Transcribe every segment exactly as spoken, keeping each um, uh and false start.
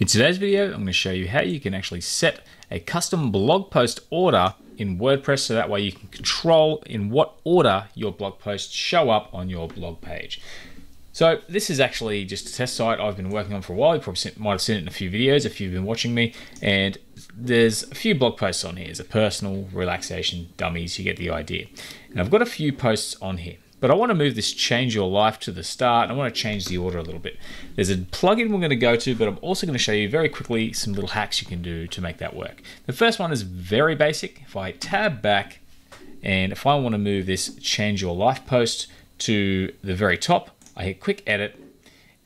In today's video, I'm going to show you how you can actually set a custom blog post order in WordPress, so that way you can control in what order your blog posts show up on your blog page. So this is actually just a test site I've been working on for a while. You probably might have seen it in a few videos if you've been watching me. And there's a few blog posts on here. There's a personal, relaxation, dummies, you get the idea. And I've got a few posts on here, but I want to move this change your life to the start. And I want to change the order a little bit. There's a plugin we're going to go to, but I'm also going to show you very quickly some little hacks you can do to make that work. The first one is very basic. If I tab back, and if I want to move this change your life post to the very top, I hit quick edit,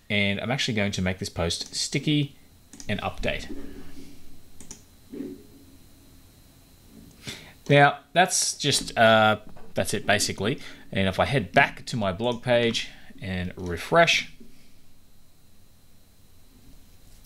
and I'm actually going to make this post sticky and update. Now that's just, uh, that's it basically. And if I head back to my blog page and refresh,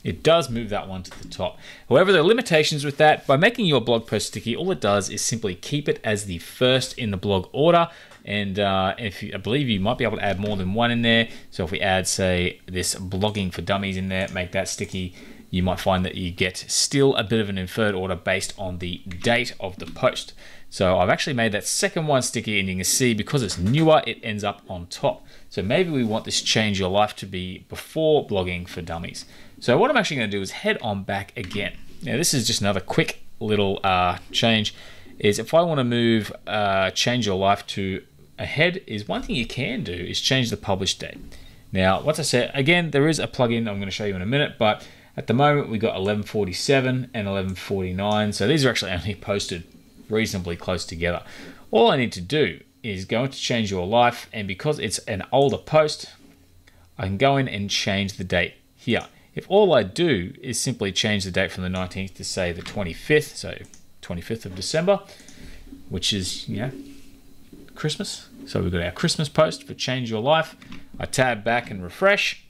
it does move that one to the top. However, there are limitations with that. By making your blog post sticky, all it does is simply keep it as the first in the blog order. And uh, if you, I believe you might be able to add more than one in there. So if we add, say, this blogging for dummies in there, make that sticky, you might find that you get still a bit of an inferred order based on the date of the post. So I've actually made that second one sticky, and you can see because it's newer, it ends up on top. So maybe we want this change your life to be before blogging for dummies. So what I'm actually going to do is head on back again. Now this is just another quick little uh, change. Is if I want to move uh, change your life to ahead, is one thing you can do is change the publish date. Now, once I say again, there is a plugin I'm going to show you in a minute, but at the moment we got eleven forty-seven and eleven forty-nine. So these are actually only posted reasonably close together. All I need to do is go into change your life, and because it's an older post, I can go in and change the date here. If all I do is simply change the date from the nineteenth to say the twenty-fifth, so twenty-fifth of December, which is, you know, Christmas. So we've got our Christmas post for change your life. I tab back and refresh,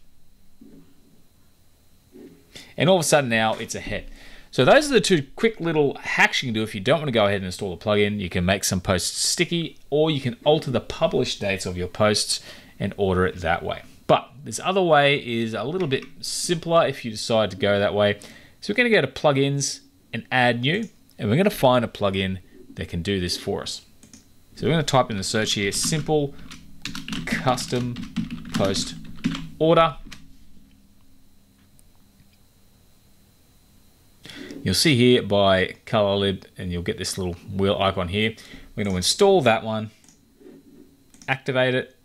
and all of a sudden now it's ahead. So those are the two quick little hacks you can do if you don't want to go ahead and install a plugin. You can make some posts sticky, or you can alter the published dates of your posts and order it that way. But this other way is a little bit simpler if you decide to go that way. So we're going to go to plugins and add new, and we're going to find a plugin that can do this for us. So we're going to type in the search here, Simple Custom Post Order. You'll see here by Colorlib, and you'll get this little wheel icon here. We're going to install that one, activate it,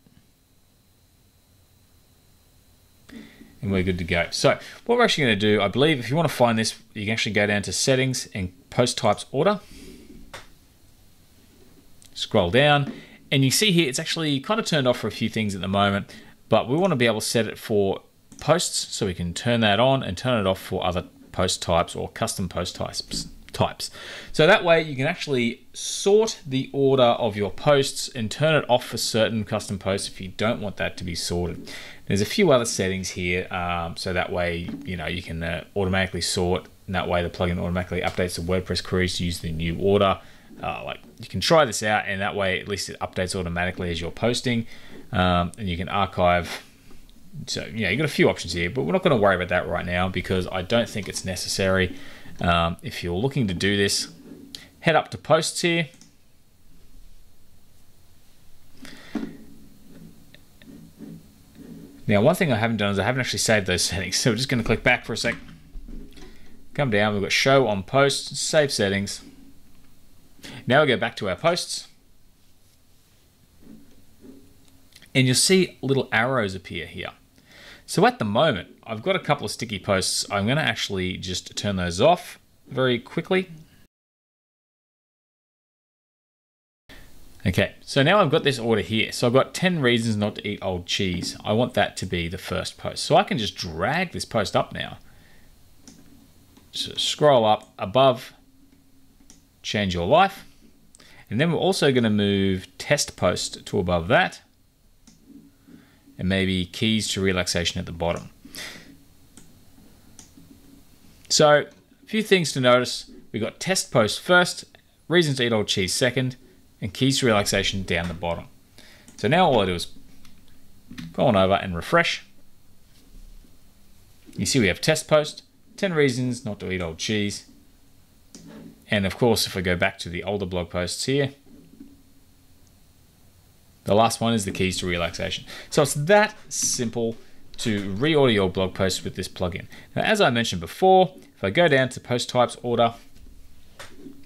and we're good to go. So what we're actually going to do, I believe, if you want to find this, you can actually go down to settings and post types order. Scroll down, and you see here it's actually kind of turned off for a few things at the moment, but we want to be able to set it for posts, so we can turn that on and turn it off for other post types or custom post types types. So that way you can actually sort the order of your posts and turn it off for certain custom posts if you don't want that to be sorted. There's a few other settings here, um, so that way, you know, you can uh, automatically sort, and that way the plugin automatically updates the WordPress queries to use the new order. Uh, like you can try this out, and that way at least it updates automatically as you're posting, um, and you can archive. So yeah, you've got a few options here, but we're not going to worry about that right now because I don't think it's necessary. Um, if you're looking to do this, head up to posts here, now one thing I haven't done is I haven't actually saved those settings, so we're just going to click back for a sec, come down, we've got show on posts, save settings, now we go back to our posts. And you'll see little arrows appear here. So at the moment, I've got a couple of sticky posts. I'm going to actually just turn those off very quickly. Okay, so now I've got this order here. So I've got ten reasons not to eat old cheese. I want that to be the first post. So I can just drag this post up now. So scroll up above, change your life. And then we're also going to move test post to above that, and maybe keys to relaxation at the bottom. So a few things to notice. We got test post first, reasons to eat old cheese second, and keys to relaxation down the bottom. So now all I do is go on over and refresh. You see we have test post, ten reasons not to eat old cheese. And of course, if I go back to the older blog posts here, the last one is the keys to relaxation. So it's that simple to reorder your blog posts with this plugin. Now, as I mentioned before, if I go down to post types order,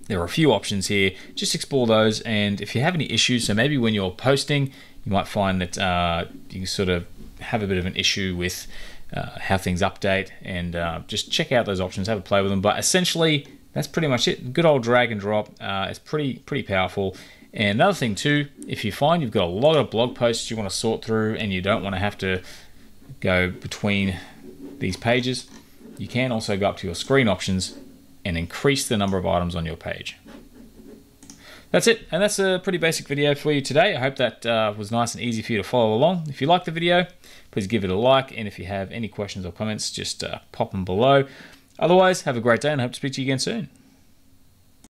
there are a few options here. Just explore those. And if you have any issues, so maybe when you're posting, you might find that uh, you sort of have a bit of an issue with uh, how things update, and uh, just check out those options, have a play with them. But essentially, that's pretty much it. Good old drag and drop. Uh, it's pretty, pretty powerful. And another thing too, if you find you've got a lot of blog posts you want to sort through and you don't want to have to go between these pages, you can also go up to your screen options and increase the number of items on your page. That's it, and that's a pretty basic video for you today. I hope that uh, was nice and easy for you to follow along. If you like the video, please give it a like, and if you have any questions or comments, just uh, pop them below. Otherwise, have a great day, and I hope to speak to you again soon.